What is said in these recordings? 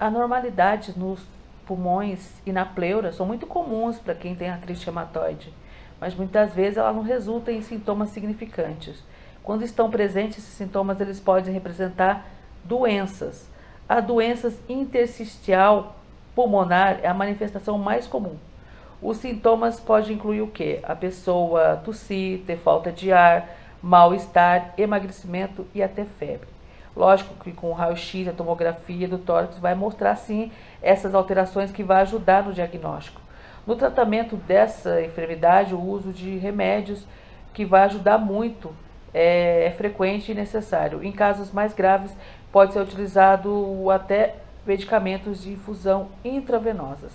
Anormalidades nos pulmões e na pleura são muito comuns para quem tem artrite reumatoide, mas muitas vezes ela não resulta em sintomas significantes. Quando estão presentes esses sintomas, eles podem representar doenças. A doença intersticial pulmonar é a manifestação mais comum. Os sintomas podem incluir o quê? A pessoa tossir, ter falta de ar, mal-estar, emagrecimento e até febre. Lógico que com o raio-x, a tomografia do tórax vai mostrar sim essas alterações que vai ajudar no diagnóstico. No tratamento dessa enfermidade, o uso de remédios que vai ajudar muito é frequente e necessário. Em casos mais graves, pode ser utilizado até medicamentos de infusão intravenosas.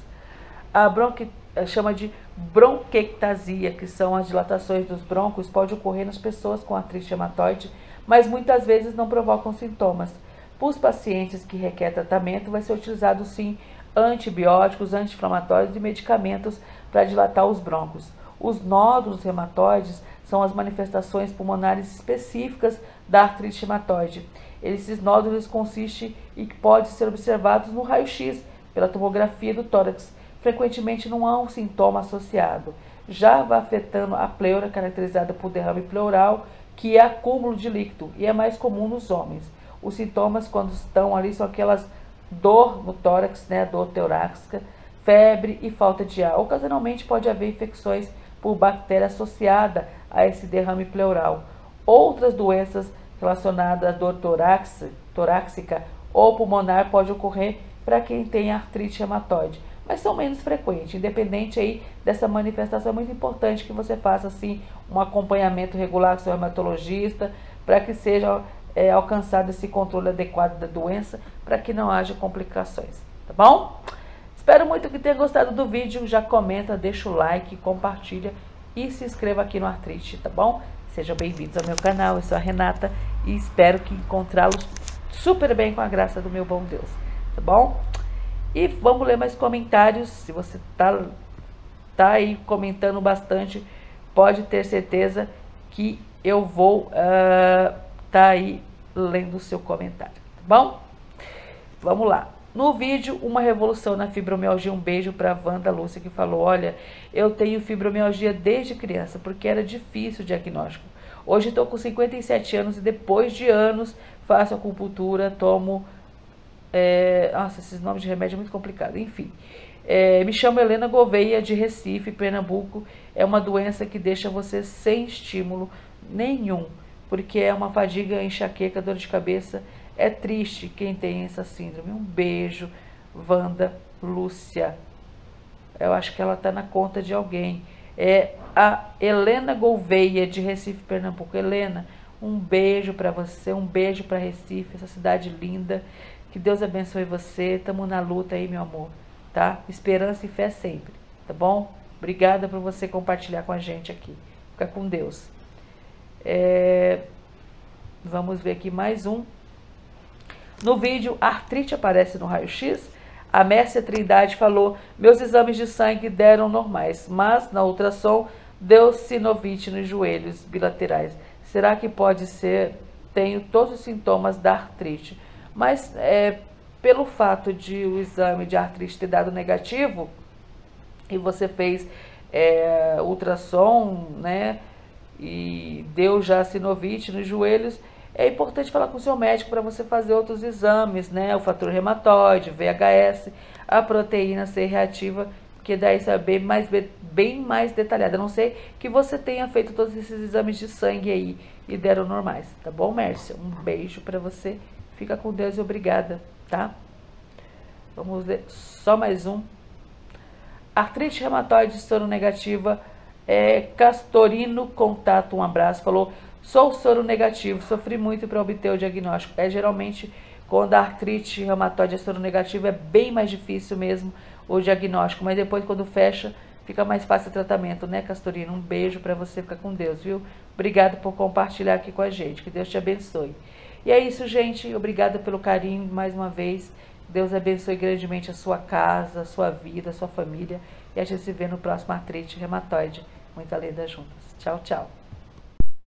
A chama de bronquiectasia, que são as dilatações dos broncos, pode ocorrer nas pessoas com artrite reumatoide, mas muitas vezes não provocam sintomas. Para os pacientes que requerem tratamento, vai ser utilizado sim antibióticos, anti-inflamatórios e medicamentos para dilatar os broncos. Os nódulos reumatoides são as manifestações pulmonares específicas da artrite reumatoide. Esses nódulos consistem e podem ser observados no raio-x, pela tomografia do tórax. Frequentemente não há um sintoma associado. Já vai afetando a pleura, caracterizada por derrame pleural, que é acúmulo de líquido e é mais comum nos homens. Os sintomas, quando estão ali, são aquelas dor no tórax, né, dor torácica, febre e falta de ar. Ocasionalmente pode haver infecções por bactéria associada a esse derrame pleural. Outras doenças relacionadas à dor torácica ou pulmonar pode ocorrer para quem tem artrite reumatoide, mas são menos frequentes. Independente aí dessa manifestação, é muito importante que você faça assim um acompanhamento regular com seu reumatologista para que seja alcançado esse controle adequado da doença, para que não haja complicações, tá bom? Espero muito que tenha gostado do vídeo. Já comenta, deixa o like, compartilha e se inscreva aqui no Artrite, tá bom? Sejam bem-vindos ao meu canal, eu sou a Renata e espero que encontrá-los super bem com a graça do meu bom Deus, tá bom? E vamos ler mais comentários. Se você tá aí comentando bastante, pode ter certeza que eu vou tá aí lendo o seu comentário, tá bom? Vamos lá. No vídeo, uma revolução na fibromialgia. Um beijo para Wanda Lúcia, que falou: olha, eu tenho fibromialgia desde criança, porque era difícil o diagnóstico. Hoje estou com 57 anos e depois de anos faço acupuntura, tomo... nossa, esses nomes de remédio é muito complicado. Enfim, me chamo Helena Gouveia, de Recife, Pernambuco. É uma doença que deixa você sem estímulo nenhum, porque é uma fadiga, enxaqueca, dor de cabeça. É triste quem tem essa síndrome. Um beijo, Wanda Lúcia. Eu acho que ela está na conta de alguém. É a Helena Gouveia, de Recife, Pernambuco. Helena, um beijo para você, um beijo para Recife, essa cidade linda. Que Deus abençoe você. Tamo na luta aí, meu amor, tá? Esperança e fé sempre, tá bom? Obrigada por você compartilhar com a gente aqui. Fica com Deus. Vamos ver aqui mais um. No vídeo, artrite aparece no raio-x. A Mércia Trindade falou: meus exames de sangue deram normais, mas na ultrassom deu sinovite nos joelhos bilaterais. Será que pode ser? Tenho todos os sintomas da artrite, mas pelo fato de o exame de artrite ter dado negativo e você fez ultrassom, né, e deu já sinovite nos joelhos, é importante falar com o seu médico para você fazer outros exames, né? O fator reumatoide, VHS, a proteína C reativa, porque daí isso é bem mais detalhada. A não ser que você tenha feito todos esses exames de sangue aí e deram normais, tá bom, Mércia? Um beijo para você. Fica com Deus e obrigada, tá? Vamos ver só mais um. Artrite reumatoide soronegativa. Castorino Contato, um abraço, falou: sou soro negativo, sofri muito para obter o diagnóstico. Geralmente, quando a artrite reumatoide é soro negativo, é bem mais difícil mesmo o diagnóstico. Mas depois, quando fecha, fica mais fácil o tratamento, né, Castorino? Um beijo para você, fica com Deus, viu? Obrigado por compartilhar aqui com a gente. Que Deus te abençoe. E é isso, gente. Obrigada pelo carinho mais uma vez. Deus abençoe grandemente a sua casa, a sua vida, a sua família. E a gente se vê no próximo Artrite Reumatoide. Muita lenda juntas. Tchau, tchau.